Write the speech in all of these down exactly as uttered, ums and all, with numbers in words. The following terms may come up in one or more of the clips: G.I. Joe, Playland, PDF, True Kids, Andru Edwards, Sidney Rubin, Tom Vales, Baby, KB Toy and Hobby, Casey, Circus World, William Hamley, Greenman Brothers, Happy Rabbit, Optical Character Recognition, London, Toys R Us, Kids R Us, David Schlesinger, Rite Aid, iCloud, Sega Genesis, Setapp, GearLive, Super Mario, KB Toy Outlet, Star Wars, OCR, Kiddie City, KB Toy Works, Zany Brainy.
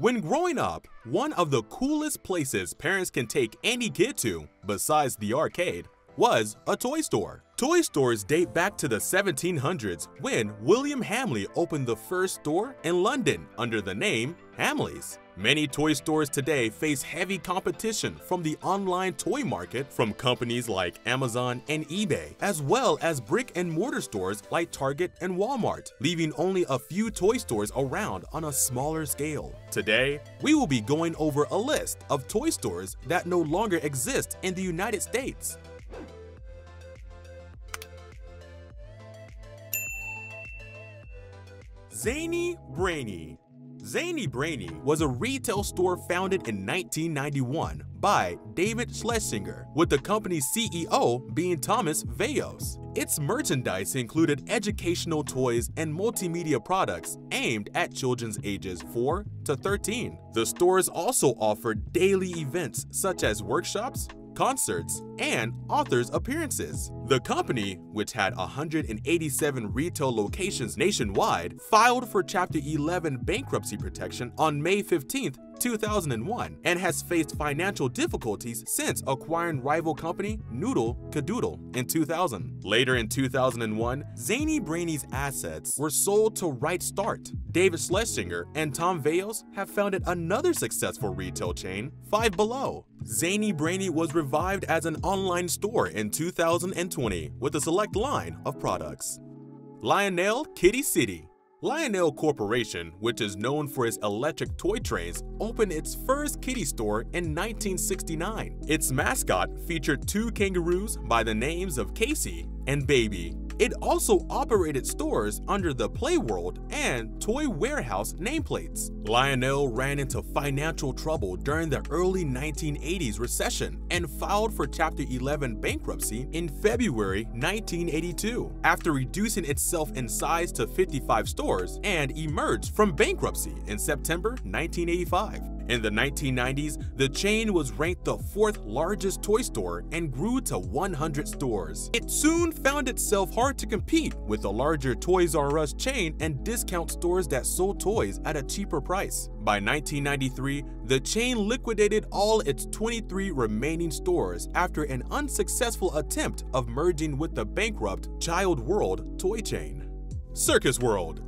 When growing up, one of the coolest places parents can take any kid to, besides the arcade, was a toy store. Toy stores date back to the seventeen hundreds when William Hamley opened the first store in London under the name Hamley's. Many toy stores today face heavy competition from the online toy market from companies like Amazon and eBay, as well as brick and mortar stores like Target and Walmart, leaving only a few toy stores around on a smaller scale. Today, we will be going over a list of toy stores that no longer exist in the United States. Zany Brainy. Zany Brainy was a retail store founded in nineteen ninety-one by David Schlesinger, with the company's C E O being Thomas Vayos. Its merchandise included educational toys and multimedia products aimed at children's ages four to thirteen. The stores also offered daily events such as workshops, concerts, and authors' appearances. The company, which had one hundred eighty-seven retail locations nationwide, filed for Chapter eleven bankruptcy protection on May fifteenth, two thousand one, and has faced financial difficulties since acquiring rival company Noodle Kadoodle in two thousand. Later in two thousand one, Zany Brainy's assets were sold to Right Start. David Schlesinger and Tom Vales have founded another successful retail chain, Five Below. Zany Brainy was revived as an online store in two thousand twenty with a select line of products. Lionel Kiddie City. Lionel Corporation, which is known for its electric toy trains, opened its first kiddie store in nineteen sixty-nine. Its mascot featured two kangaroos by the names of Casey and Baby. It also operated stores under the Playworld and Toy Warehouse nameplates. Lionel ran into financial trouble during the early nineteen eighties recession and filed for Chapter eleven bankruptcy in February nineteen eighty-two, after reducing itself in size to fifty-five stores and emerged from bankruptcy in September nineteen eighty-five. In the nineteen nineties, the chain was ranked the fourth largest toy store and grew to one hundred stores. It soon found itself hard to compete with the larger Toys R Us chain and discount stores that sold toys at a cheaper price. By nineteen ninety-three, the chain liquidated all its twenty-three remaining stores after an unsuccessful attempt of merging with the bankrupt Child World toy chain. Circus World.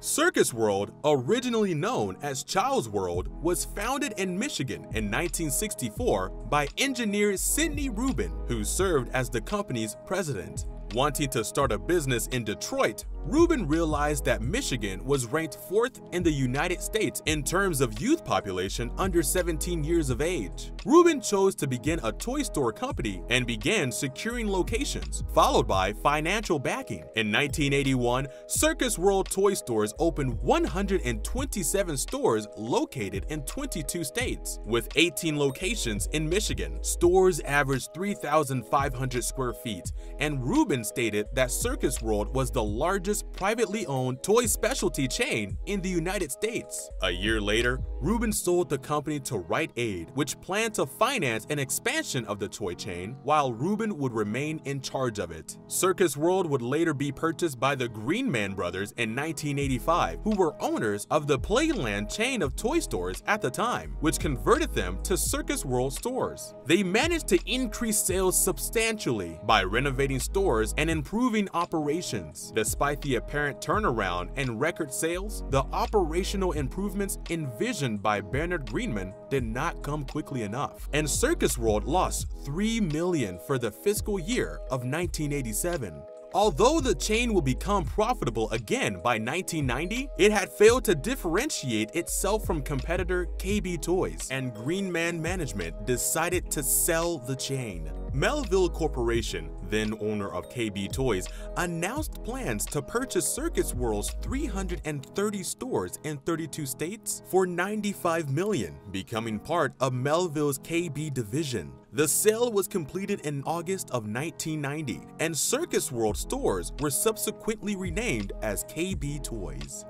Circus World, originally known as Child World, was founded in Michigan in nineteen sixty-four by engineer Sidney Rubin, who served as the company's president. Wanting to start a business in Detroit, Rubin realized that Michigan was ranked fourth in the United States in terms of youth population under seventeen years of age. Rubin chose to begin a toy store company and began securing locations, followed by financial backing. In nineteen eighty-one, Circus World toy stores opened one hundred twenty-seven stores located in twenty-two states, with eighteen locations in Michigan. Stores averaged three thousand five hundred square feet, and Rubin stated that Circus World was the largest privately owned toy specialty chain in the United States. A year later, Rubin sold the company to Rite Aid, which planned to finance an expansion of the toy chain, while Rubin would remain in charge of it. Circus World would later be purchased by the Greenman Brothers in nineteen eighty-five, who were owners of the Playland chain of toy stores at the time, which converted them to Circus World stores. They managed to increase sales substantially by renovating stores and improving operations. Despite the apparent turnaround and record sales, the operational improvements envisioned by Bernard Greenman did not come quickly enough, and Circus World lost three million dollars for the fiscal year of nineteen eighty-seven. Although the chain will become profitable again by nineteen ninety, it had failed to differentiate itself from competitor K B Toys, and Greenman Management decided to sell the chain. Melville Corporation, then owner of K B Toys, announced plans to purchase Circus World's three hundred thirty stores in thirty-two states for ninety-five million dollars, becoming part of Melville's K B division. The sale was completed in August of nineteen ninety, and Circus World stores were subsequently renamed as K B Toys.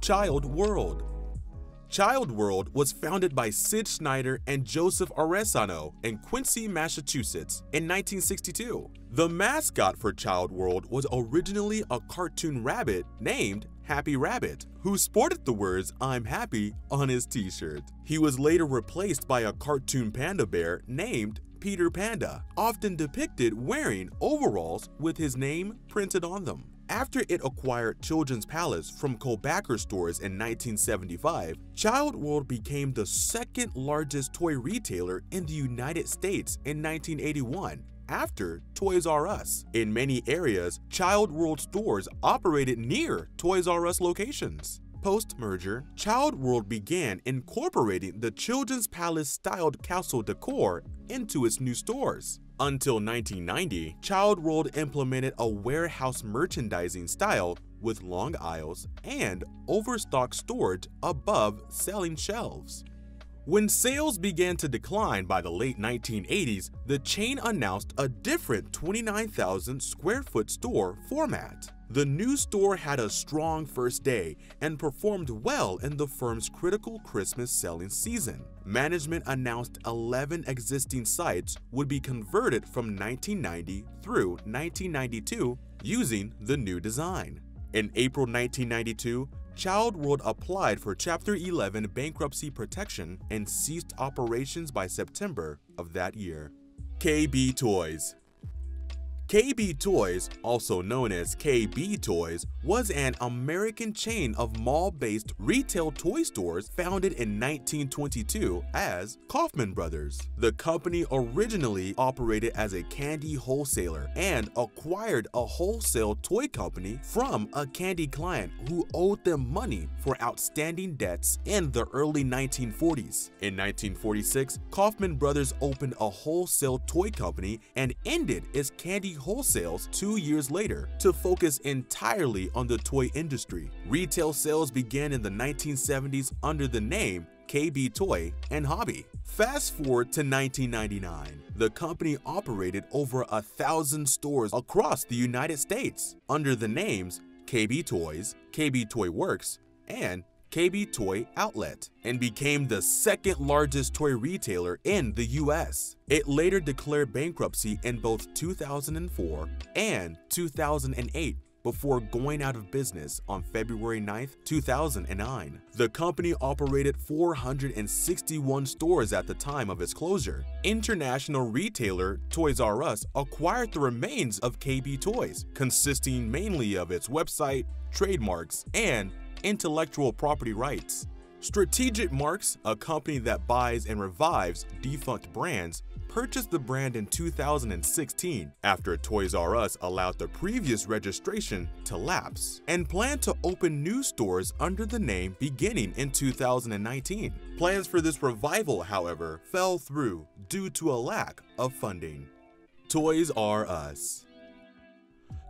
Child World. Child World was founded by Sid Schneider and Joseph Arezano in Quincy, Massachusetts in nineteen sixty-two. The mascot for Child World was originally a cartoon rabbit named Happy Rabbit, who sported the words "I'm happy" on his t-shirt. He was later replaced by a cartoon panda bear named Peter Panda, often depicted wearing overalls with his name printed on them. After it acquired Children's Palace from Colbacker stores in nineteen seventy-five, Child World became the second largest toy retailer in the United States in nineteen eighty-one, after Toys R Us. In many areas, Child World stores operated near Toys R Us locations. Post-merger, Child World began incorporating the Children's Palace-styled castle decor into its new stores. Until nineteen ninety, Child World implemented a warehouse merchandising style with long aisles and overstock storage above selling shelves. When sales began to decline by the late nineteen eighties, the chain announced a different twenty-nine thousand square foot store format. The new store had a strong first day and performed well in the firm's critical Christmas selling season. Management announced eleven existing sites would be converted from nineteen ninety through nineteen ninety-two using the new design. In April nineteen ninety-two, Child World applied for Chapter eleven bankruptcy protection and ceased operations by September of that year. K B Toys. K B Toys, also known as K B Toys, was an American chain of mall-based retail toy stores founded in nineteen twenty-two as Kaufman Brothers. The company originally operated as a candy wholesaler and acquired a wholesale toy company from a candy client who owed them money for outstanding debts in the early nineteen forties. In nineteen forty-six, Kaufman Brothers opened a wholesale toy company and ended its candy wholesales two years later to focus entirely on the toy industry. Retail sales began in the nineteen seventies under the name K B Toy and Hobby. Fast forward to nineteen ninety-nine. The company operated over a thousand stores across the United States under the names K B Toys, K B Toy Works, and K B Toy Outlet, and became the second largest toy retailer in the U S. It later declared bankruptcy in both two thousand four and two thousand eight before going out of business on February ninth, two thousand nine. The company operated four hundred sixty-one stores at the time of its closure. International retailer Toys R Us acquired the remains of K B Toys, consisting mainly of its website, trademarks, and intellectual property rights. Strategic Marks, a company that buys and revives defunct brands, purchased the brand in two thousand sixteen after Toys R Us allowed the previous registration to lapse, and planned to open new stores under the name beginning in two thousand nineteen. Plans for this revival, however, fell through due to a lack of funding. Toys R Us.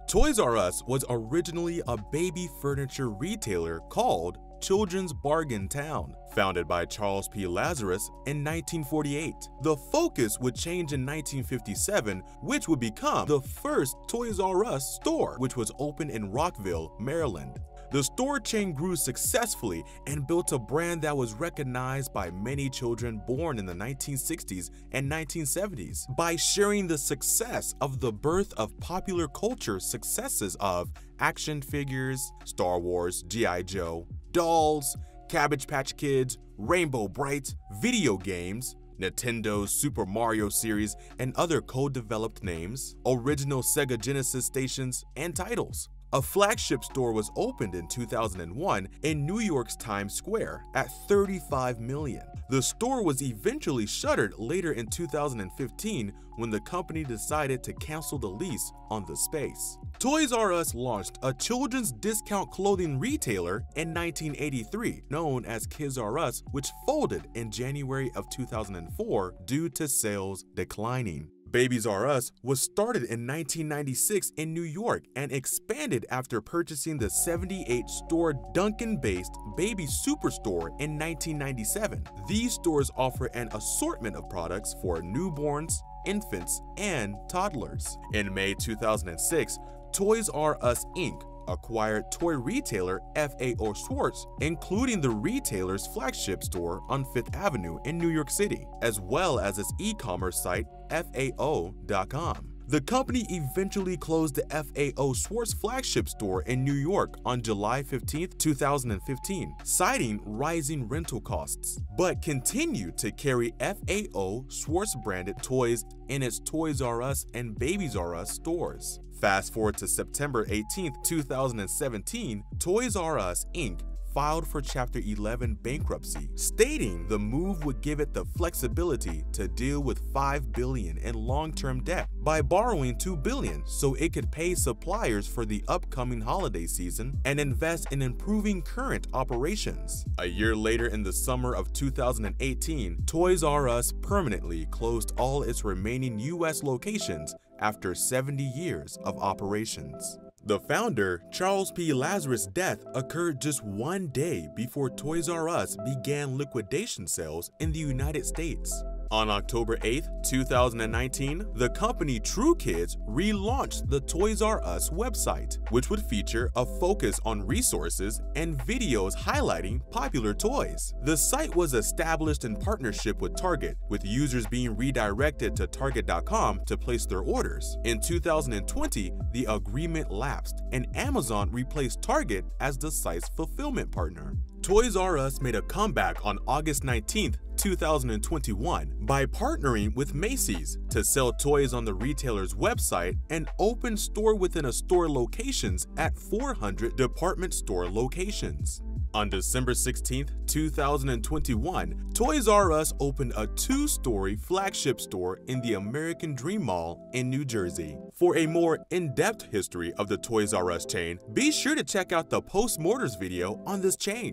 Toys R Us was originally a baby furniture retailer called Children's Bargain Town, founded by Charles P. Lazarus in nineteen forty-eight. The focus would change in nineteen fifty-seven, which would become the first Toys R Us store, which was opened in Rockville, Maryland. The store chain grew successfully and built a brand that was recognized by many children born in the nineteen sixties and nineteen seventies by sharing the success of the birth of popular culture successes of action figures, Star Wars, G I Joe, dolls, Cabbage Patch Kids, Rainbow Brights, video games, Nintendo's Super Mario series and other co-developed names, original Sega Genesis stations, and titles. A flagship store was opened in two thousand one in New York's Times Square at thirty-five million dollars. The store was eventually shuttered later in two thousand fifteen when the company decided to cancel the lease on the space. Toys R Us launched a children's discount clothing retailer in nineteen eighty-three known as Kids R Us, which folded in January of two thousand four due to sales declining. Babies R Us was started in nineteen ninety-six in New York and expanded after purchasing the seventy-eight store Duncan-based Baby Superstore in nineteen ninety-seven. These stores offer an assortment of products for newborns, infants, and toddlers. In May two thousand six, Toys R Us Incorporated acquired toy retailer F A O Schwarz, including the retailer's flagship store on Fifth Avenue in New York City, as well as its e-commerce site F A O dot com. The company eventually closed the F A O Schwarz flagship store in New York on July fifteenth, two thousand fifteen, citing rising rental costs, but continued to carry F A O Schwarz-branded toys in its Toys R Us and Babies R Us stores. Fast forward to September eighteenth, two thousand seventeen, Toys R Us, Incorporated filed for Chapter eleven bankruptcy, stating the move would give it the flexibility to deal with five billion dollars in long-term debt by borrowing two billion dollars so it could pay suppliers for the upcoming holiday season and invest in improving current operations. A year later, in the summer of two thousand eighteen, Toys R Us permanently closed all its remaining U S locations after seventy years of operations. The founder, Charles P. Lazarus' death occurred just one day before Toys R Us began liquidation sales in the United States. On October eighth, two thousand nineteen, the company True Kids relaunched the Toys R Us website, which would feature a focus on resources and videos highlighting popular toys. The site was established in partnership with Target, with users being redirected to Target dot com to place their orders. In two thousand twenty, the agreement lapsed, and Amazon replaced Target as the site's fulfillment partner. Toys R Us made a comeback on August nineteenth, two thousand twenty-one by partnering with Macy's to sell toys on the retailer's website and open store-within-a-store locations at four hundred department store locations. On December sixteenth, two thousand twenty-one, Toys R Us opened a two-story flagship store in the American Dream Mall in New Jersey. For a more in-depth history of the Toys R Us chain, be sure to check out the post-mortars video on this chain.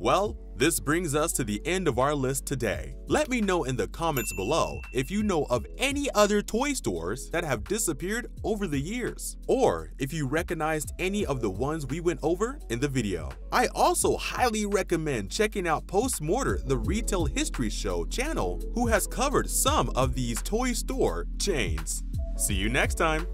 Well, this brings us to the end of our list today. Let me know in the comments below if you know of any other toy stores that have disappeared over the years, or if you recognized any of the ones we went over in the video. I also highly recommend checking out Postmortar, the Retail History Show channel, who has covered some of these toy store chains. See you next time.